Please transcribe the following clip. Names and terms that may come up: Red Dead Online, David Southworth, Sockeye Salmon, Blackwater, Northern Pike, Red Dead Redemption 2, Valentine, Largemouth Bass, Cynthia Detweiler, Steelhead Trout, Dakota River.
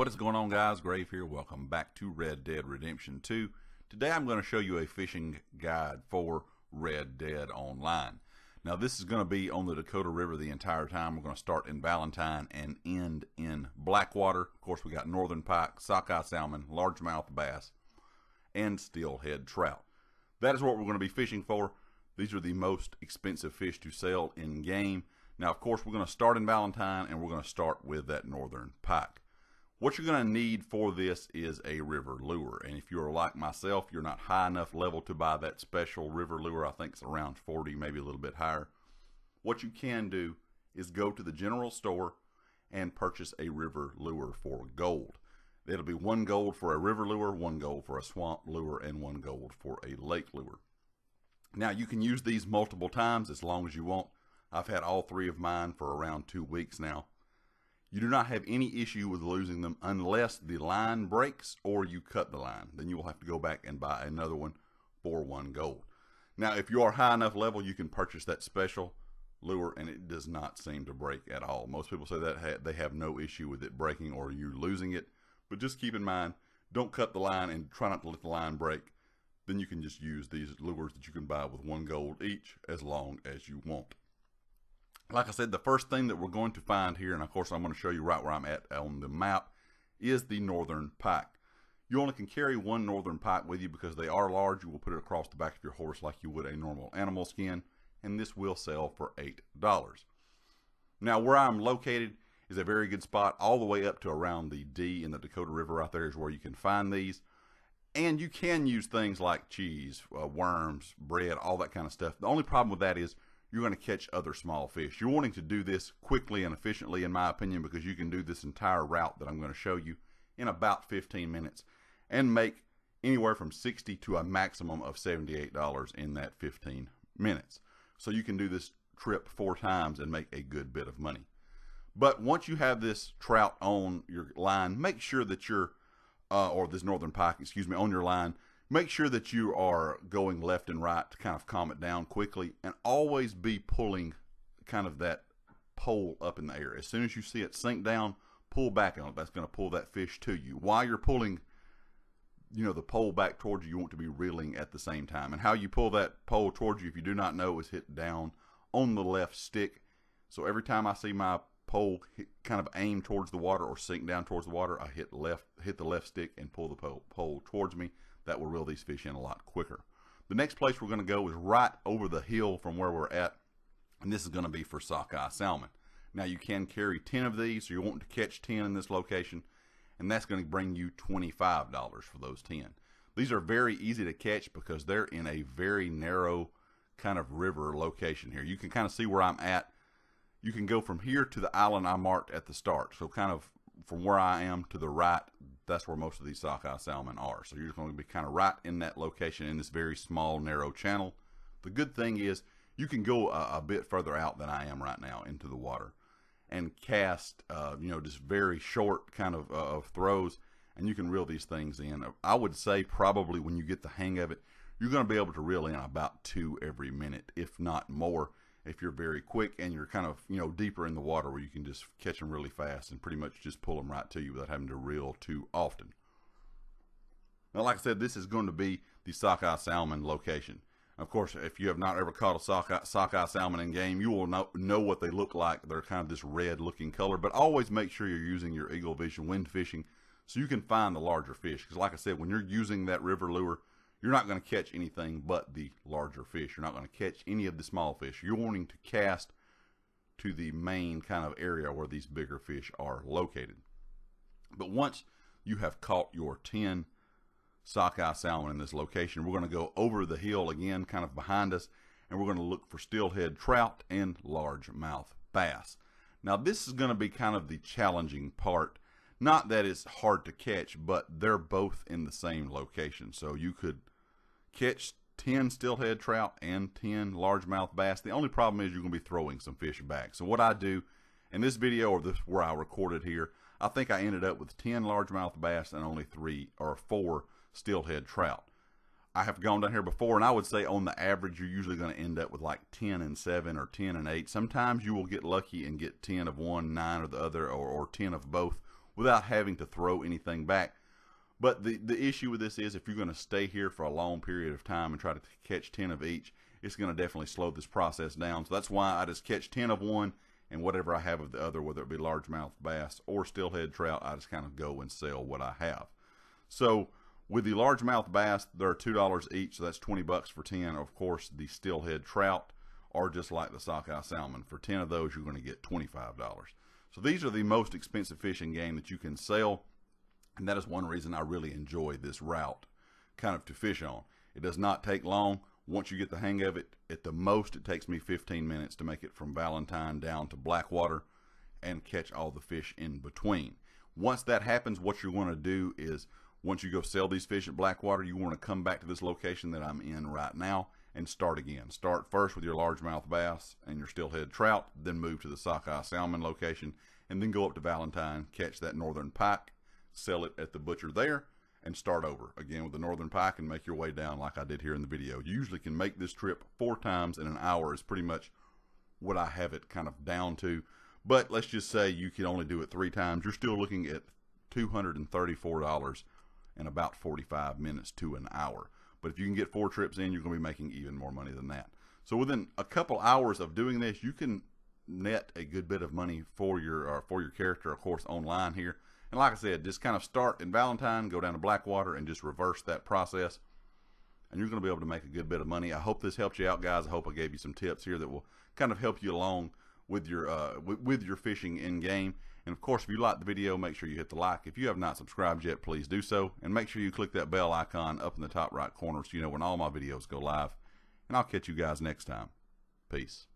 What is going on, guys? Grave here. Welcome back to Red Dead Redemption 2. Today I'm going to show you a fishing guide for Red Dead Online. Now this is going to be on the Dakota River the entire time. We're going to start in Valentine and end in Blackwater. Of course, we got Northern Pike, Sockeye Salmon, Largemouth Bass, and Steelhead Trout. That is what we're going to be fishing for. These are the most expensive fish to sell in game. Now, of course, we're going to start in Valentine and we're going to start with that Northern Pike. What you're going to need for this is a river lure. And if you're like myself, you're not high enough level to buy that special river lure. I think it's around 40, maybe a little bit higher. What you can do is go to the general store and purchase a river lure for gold. It'll be one gold for a river lure, one gold for a swamp lure, and one gold for a lake lure. Now, you can use these multiple times as long as you want. I've had all three of mine for around 2 weeks now. You do not have any issue with losing them unless the line breaks or you cut the line. Then you will have to go back and buy another one for one gold. Now, if you are high enough level, you can purchase that special lure and it does not seem to break at all. Most people say that they have no issue with it breaking or you losing it. But just keep in mind, don't cut the line and try not to let the line break. Then you can just use these lures that you can buy with one gold each as long as you want. Like I said, the first thing that we're going to find here, and of course I'm going to show you right where I'm at on the map, is the Northern Pike. You only can carry one Northern Pike with you because they are large. You will put it across the back of your horse like you would a normal animal skin, and this will sell for $8. Now, where I'm located is a very good spot. All the way up to around the D in the Dakota River right there is where you can find these. And you can use things like cheese, worms, bread, all that kind of stuff. The only problem with that is you're going to catch other small fish. You're wanting to do this quickly and efficiently, in my opinion, because you can do this entire route that I'm going to show you in about 15 minutes and make anywhere from $60 to a maximum of $78 in that 15 minutes. So you can do this trip 4 times and make a good bit of money. But once you have this trout on your line, make sure that you're or this Northern Pike, excuse me, on your line, make sure that you are going left and right to kind of calm it down quickly, and always be pulling kind of that pole up in the air. As soon as you see it sink down, pull back on it. That's going to pull that fish to you. While you're pulling, you know, the pole back towards you, you want to be reeling at the same time. And how you pull that pole towards you, if you do not know, is hit down on the left stick. So every time I see my pole kind of aim towards the water or sink down towards the water, I hit the left stick and pull the pole towards me. That will reel these fish in a lot quicker. The next place we're going to go is right over the hill from where we're at, and this is going to be for sockeye salmon. Now, you can carry 10 of these, so you're wanting to catch 10 in this location, and that's going to bring you $25 for those 10. These are very easy to catch because they're in a very narrow kind of river location here. You can kind of see where I'm at. You can go from here to the island I marked at the start. So kind of from where I am to the right, that's where most of these sockeye salmon are. So you're just going to be kind of right in that location in this very small, narrow channel. The good thing is you can go a bit further out than I am right now into the water and cast, you know, just very short kind of throws, and you can reel these things in. I would say probably when you get the hang of it, you're going to be able to reel in about 2 every minute, if not more, if you're very quick and you're kind of, you know, deeper in the water where you can just catch them really fast and pretty much just pull them right to you without having to reel too often. Now, like I said, this is going to be the sockeye salmon location. Of course, if you have not ever caught a sockeye salmon in game, you will know what they look like. They're kind of this red looking color, but always make sure you're using your eagle vision when fishing so you can find the larger fish. Because like I said, when you're using that river lure, you're not going to catch anything but the larger fish. You're not going to catch any of the small fish. You're wanting to cast to the main kind of area where these bigger fish are located. But once you have caught your 10 sockeye salmon in this location, we're going to go over the hill again, kind of behind us, and we're going to look for steelhead trout and largemouth bass. Now, this is going to be kind of the challenging part. Not that it's hard to catch, but they're both in the same location. So you could catch 10 steelhead trout and 10 largemouth bass. The only problem is you're going to be throwing some fish back. So what I do in this video, or this where I recorded here, I think I ended up with 10 largemouth bass and only 3 or 4 steelhead trout. I have gone down here before, and I would say on the average, you're usually going to end up with like 10 and 7 or 10 and 8. Sometimes you will get lucky and get 10 of one, 9 of the other, or 10 of both. without having to throw anything back. But the issue with this is if you're going to stay here for a long period of time and try to catch 10 of each, it's going to definitely slow this process down. So that's why I just catch 10 of one, and whatever I have of the other, whether it be largemouth bass or steelhead trout, I just kind of go and sell what I have. So with the largemouth bass, they're $2 each, so that's 20 bucks for 10. Of course, the steelhead trout are just like the sockeye salmon. For 10 of those, you're going to get $25. So these are the most expensive fishing game that you can sell, and that is one reason I really enjoy this route kind of to fish on. It does not take long. Once you get the hang of it, at the most, it takes me 15 minutes to make it from Valentine down to Blackwater and catch all the fish in between. Once that happens, what you want to do is, once you go sell these fish at Blackwater, you want to come back to this location that I'm in right now and start again. Start first with your largemouth bass and your steelhead trout, then move to the sockeye salmon location, and then go up to Valentine, catch that northern pike, sell it at the butcher there, and start over again with the northern pike and make your way down like I did here in the video. You usually can make this trip 4 times in an hour is pretty much what I have it kind of down to. But let's just say you can only do it 3 times. You're still looking at $234 and about 45 minutes to an hour. But if you can get 4 trips in, you're going to be making even more money than that. So within a couple hours of doing this, you can net a good bit of money for your character, of course, online here. And like I said, just kind of start in Valentine, go down to Blackwater, and just reverse that process. And you're going to be able to make a good bit of money. I hope this helped you out, guys. I hope I gave you some tips here that will kind of help you along with your fishing in game. And of course, if you liked the video, make sure you hit the like. If you have not subscribed yet, please do so. And make sure you click that bell icon up in the top right corner so you know when all my videos go live. And I'll catch you guys next time. Peace.